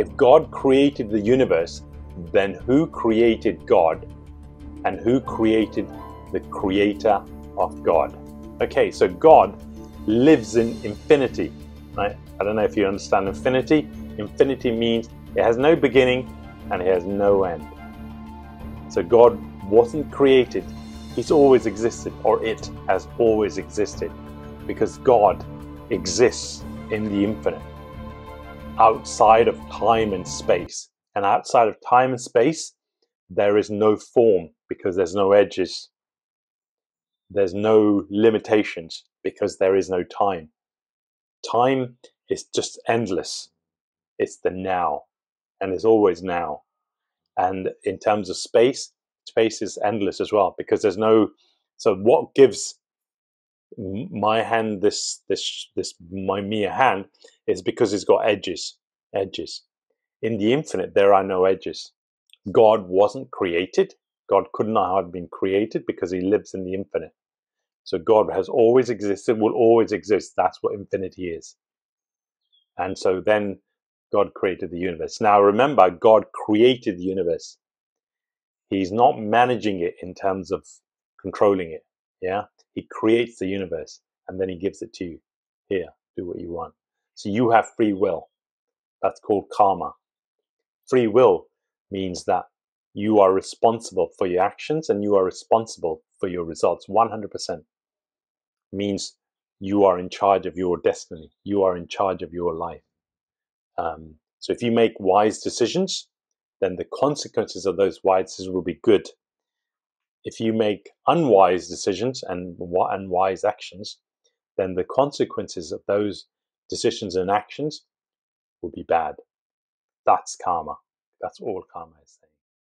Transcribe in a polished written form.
If God created the universe, then who created God? And who created the creator of God? Okay, so God lives in infinity, right? I don't know if you understand infinity. Infinity means it has no beginning and it has no end. So God wasn't created. He's always existed, or it has always existed, because God exists in the infinite, outside of time and space. And outside of time and space, there is no form, because there's no edges. There's no limitations, because there is no time. Time is just endless. It's the now, and it's always now. And in terms of space, space is endless as well, because there's no. So what gives my hand this my mere hand is because it's got edges. In the infinite, there are no edges. God wasn't created. God could not have been created, because he lives in the infinite. So God has always existed, will always exist. That's what infinity is. And so then God created the universe. Now remember, God created the universe. He's not managing it in terms of controlling it. Yeah, he creates the universe and then he gives it to you. Here, do what you want. So you have free will. That's called karma. Free will means that you are responsible for your actions and you are responsible for your results. 100% means you are in charge of your destiny. You are in charge of your life. So if you make wise decisions, then the consequences of those wise decisions will be good. If you make unwise decisions and unwise actions, then the consequences of those decisions and actions will be bad. That's karma. That's all karma is saying.